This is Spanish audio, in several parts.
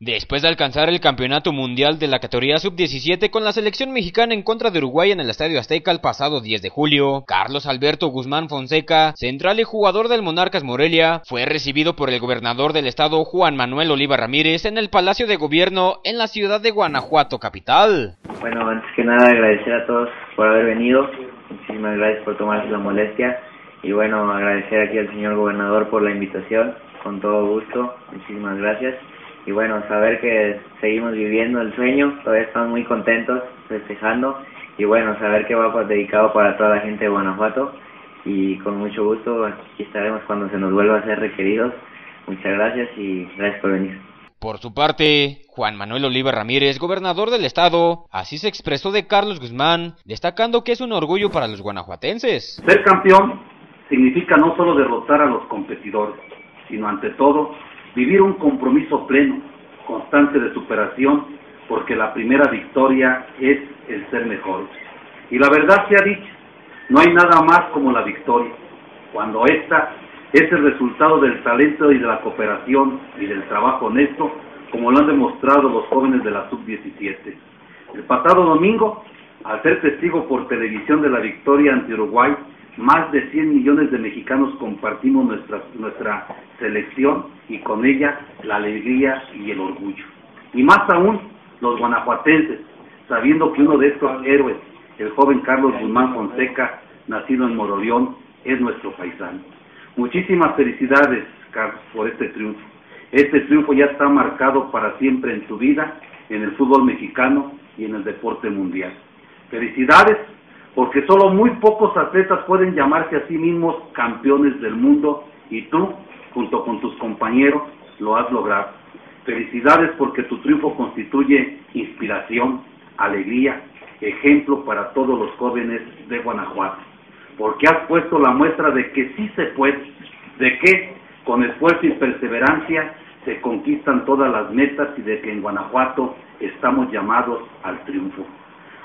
Después de alcanzar el campeonato mundial de la categoría sub-17 con la selección mexicana en contra de Uruguay en el Estadio Azteca el pasado 10 de julio, Carlos Alberto Guzmán Fonseca, central y jugador del Monarcas Morelia, fue recibido por el gobernador del estado Juan Manuel Oliva Ramírez en el Palacio de Gobierno en la ciudad de Guanajuato, capital. Bueno, antes que nada agradecer a todos por haber venido, muchísimas gracias por tomarse la molestia y bueno, agradecer aquí al señor gobernador por la invitación, con todo gusto, muchísimas gracias. Y bueno, saber que seguimos viviendo el sueño, todavía estamos muy contentos, festejando. Y bueno, saber que va dedicado para toda la gente de Guanajuato. Y con mucho gusto aquí estaremos cuando se nos vuelva a ser requeridos. Muchas gracias y gracias por venir. Por su parte, Juan Manuel Oliva Ramírez, gobernador del estado, así se expresó de Carlos Guzmán, destacando que es un orgullo para los guanajuatenses. Ser campeón significa no solo derrotar a los competidores, sino ante todo vivir un compromiso pleno, constante de superación, porque la primera victoria es el ser mejor. Y la verdad sea dicha, no hay nada más como la victoria, cuando esta es el resultado del talento y de la cooperación y del trabajo honesto, como lo han demostrado los jóvenes de la sub-17. El pasado domingo, al ser testigo por televisión de la victoria ante Uruguay, más de 100 millones de mexicanos compartimos nuestra selección y con ella la alegría y el orgullo. Y más aún, los guanajuatenses, sabiendo que uno de estos héroes, el joven Carlos Guzmán Fonseca, nacido en Moroleón, es nuestro paisano. Muchísimas felicidades, Carlos, por este triunfo. Este triunfo ya está marcado para siempre en tu vida, en el fútbol mexicano y en el deporte mundial. Felicidades, porque solo muy pocos atletas pueden llamarse a sí mismos campeones del mundo y tú, junto con tus compañeros, lo has logrado. Felicidades porque tu triunfo constituye inspiración, alegría, ejemplo para todos los jóvenes de Guanajuato, porque has puesto la muestra de que sí se puede, de que con esfuerzo y perseverancia se conquistan todas las metas y de que en Guanajuato estamos llamados al triunfo.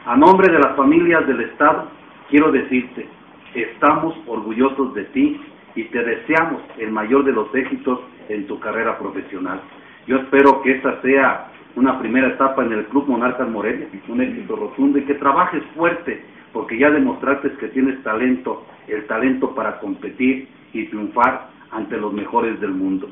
A nombre de las familias del estado, quiero decirte, estamos orgullosos de ti y te deseamos el mayor de los éxitos en tu carrera profesional. Yo espero que esta sea una primera etapa en el Club Monarcas Morelia, un éxito rotundo y que trabajes fuerte, porque ya demostraste que tienes talento, el talento para competir y triunfar ante los mejores del mundo.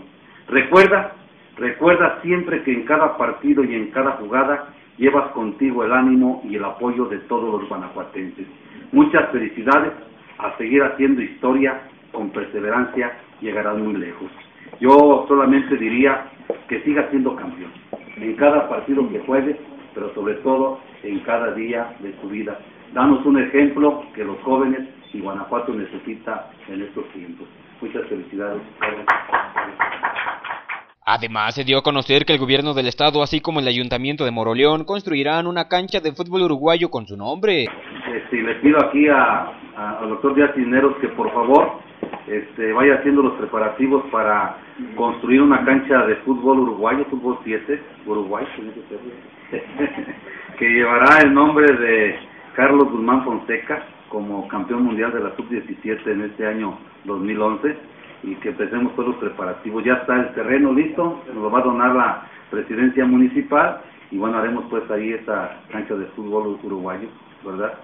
Recuerda siempre que en cada partido y en cada jugada llevas contigo el ánimo y el apoyo de todos los guanajuatenses. Muchas felicidades, a seguir haciendo historia, con perseverancia llegarás muy lejos. Yo solamente diría que sigas siendo campeón, en cada partido que juegues, pero sobre todo en cada día de tu vida. Danos un ejemplo que los jóvenes y Guanajuato necesita en estos tiempos. Muchas felicidades. Además, se dio a conocer que el gobierno del estado, así como el ayuntamiento de Moroleón, construirán una cancha de fútbol uruguayo con su nombre. Les pido aquí al doctor Díaz Cisneros que por favor vaya haciendo los preparativos para construir una cancha de fútbol uruguayo, fútbol 7, Uruguay, que llevará el nombre de Carlos Guzmán Fonseca como campeón mundial de la sub-17 en este año 2011. Y que empecemos todos los preparativos. Ya está el terreno listo, nos lo va a donar la presidencia municipal y bueno, haremos pues ahí esa cancha de fútbol uruguayo, ¿verdad?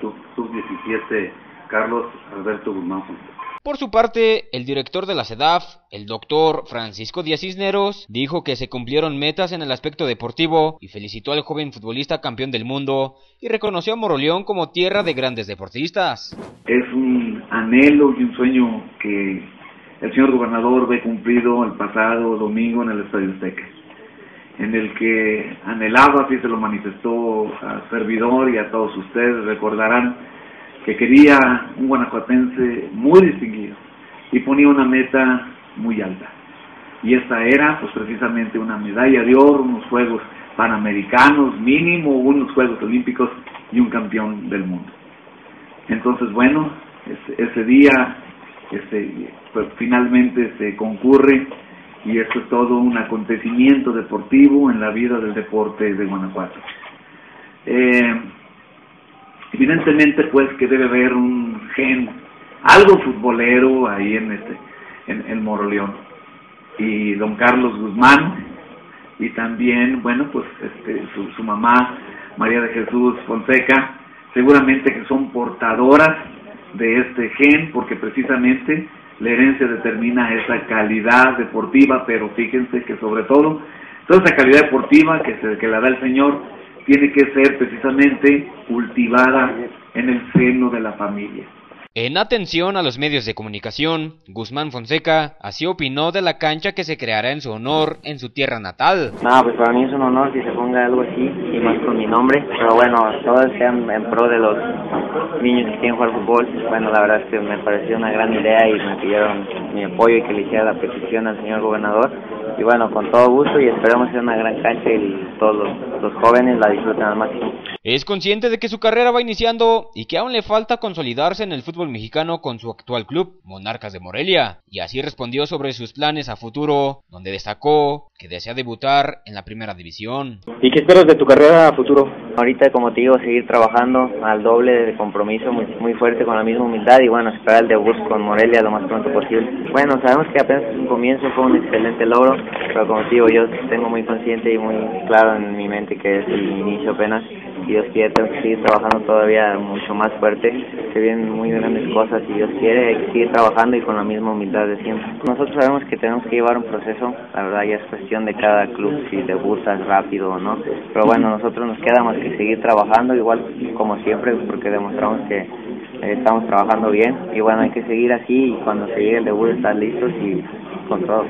Sub-17 Carlos Alberto Guzmán Fonseca. Por su parte, el director de la CEDAF, el doctor Francisco Díaz Cisneros, dijo que se cumplieron metas en el aspecto deportivo y felicitó al joven futbolista campeón del mundo y reconoció a Moroleón como tierra de grandes deportistas. Es un anhelo y un sueño que el señor gobernador ve cumplido el pasado domingo en el Estadio Azteca, en el que anhelaba, así se lo manifestó a servidor y a todos ustedes, recordarán que quería un guanajuatense muy distinguido y ponía una meta muy alta. Y esta era pues precisamente una medalla de oro, unos Juegos Panamericanos mínimo, unos Juegos Olímpicos y un campeón del mundo. Entonces bueno, ese día pues finalmente se concurre y esto es todo un acontecimiento deportivo en la vida del deporte de Guanajuato. Evidentemente pues que debe haber un gen, algo futbolero ahí en Moroleón, y don Carlos Guzmán y también, bueno, pues su mamá, María de Jesús Fonseca, seguramente que son portadoras de este gen, porque precisamente la herencia determina esa calidad deportiva, pero fíjense que sobre todo, toda esa calidad deportiva que la da el Señor, tiene que ser precisamente cultivada en el seno de la familia. En atención a los medios de comunicación, Guzmán Fonseca así opinó de la cancha que se creará en su honor en su tierra natal. No, pues para mí es un honor que se ponga algo así, y más con mi nombre, pero bueno, todos sean en pro de los niños que quieren jugar fútbol. Bueno, la verdad es que me pareció una gran idea y me pidieron mi apoyo y que le hiciera la petición al señor gobernador. Y bueno, con todo gusto y esperamos ser una gran cancha y todos los jóvenes la disfruten al máximo. Es consciente de que su carrera va iniciando y que aún le falta consolidarse en el fútbol mexicano con su actual club, Monarcas de Morelia, y así respondió sobre sus planes a futuro, donde destacó que desea debutar en la primera división. ¿Y qué esperas de tu carrera a futuro? Ahorita, como te digo, seguir trabajando al doble de compromiso, muy, muy fuerte, con la misma humildad, y bueno, esperar el debut con Morelia lo más pronto posible. Bueno, sabemos que apenas es un comienzo, fue un excelente logro, pero como te digo, yo tengo muy consciente y muy claro en mi mente que es el inicio apenas. Si Dios quiere, tengo que seguir trabajando todavía mucho más fuerte. Se vienen muy grandes cosas, si Dios quiere, hay que seguir trabajando y con la misma humildad de siempre. Nosotros sabemos que tenemos que llevar un proceso, la verdad ya es cuestión de cada club si debutas rápido o no. Pero bueno, nosotros nos queda más que seguir trabajando, igual como siempre, porque demostramos que estamos trabajando bien. Y bueno, hay que seguir así y cuando se llegue el debut estar listos y con todo.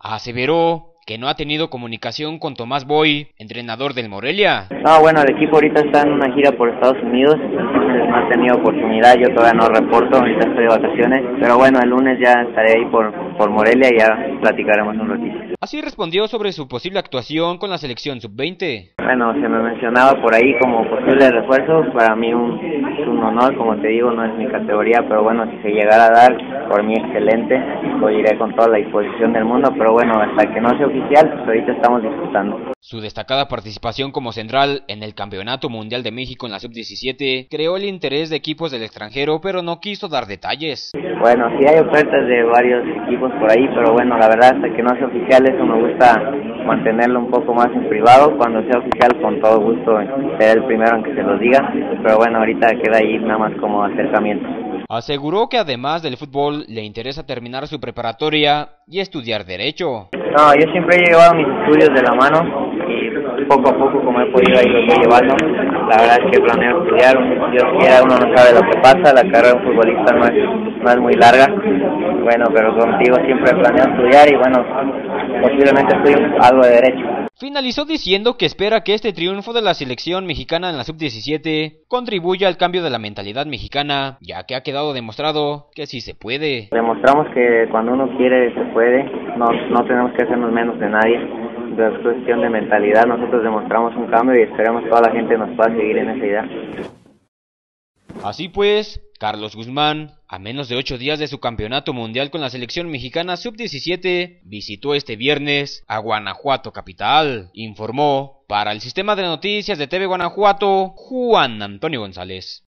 Aseveró que no ha tenido comunicación con Tomás Boy, entrenador del Morelia. No, bueno, el equipo ahorita está en una gira por Estados Unidos, entonces no ha tenido oportunidad, yo todavía no reporto, ahorita estoy de vacaciones, pero bueno, el lunes ya estaré ahí por Morelia y ya platicaremos un ratito. Así respondió sobre su posible actuación con la selección sub-20. Bueno, se me mencionaba por ahí como posible refuerzo, para mí es un honor, como te digo, no es mi categoría, pero bueno, si se llegara a dar, por mí excelente, lo iré con toda la disposición del mundo, pero bueno, hasta que no se oficial, pues ahorita estamos disfrutando. Su destacada participación como central en el Campeonato Mundial de México en la Sub-17 creó el interés de equipos del extranjero, pero no quiso dar detalles. Bueno, sí hay ofertas de varios equipos por ahí, pero bueno, la verdad hasta que no sea oficial, eso me gusta mantenerlo un poco más en privado. Cuando sea oficial, con todo gusto, seré el primero en que se los diga, pero bueno, ahorita queda ahí nada más como acercamiento. Aseguró que además del fútbol, le interesa terminar su preparatoria y estudiar Derecho. No, yo siempre he llevado mis estudios de la mano y poco a poco, como he podido, ahí lo estoy llevando. La verdad es que planeo estudiar, Dios quiera, uno no sabe lo que pasa, la carrera de un futbolista no es muy larga. Bueno, pero contigo siempre planeo estudiar y bueno, posiblemente estudio algo de Derecho. Finalizó diciendo que espera que este triunfo de la selección mexicana en la sub-17 contribuya al cambio de la mentalidad mexicana, ya que ha quedado demostrado que sí se puede. Demostramos que cuando uno quiere se puede, no tenemos que hacernos menos de nadie. Es cuestión de mentalidad, nosotros demostramos un cambio y esperemos toda la gente nos pueda seguir en esa idea. Así pues, Carlos Guzmán, a menos de 8 días de su campeonato mundial con la selección mexicana sub-17, visitó este viernes a Guanajuato capital, informó para el sistema de noticias de TV Guanajuato, Juan Antonio González.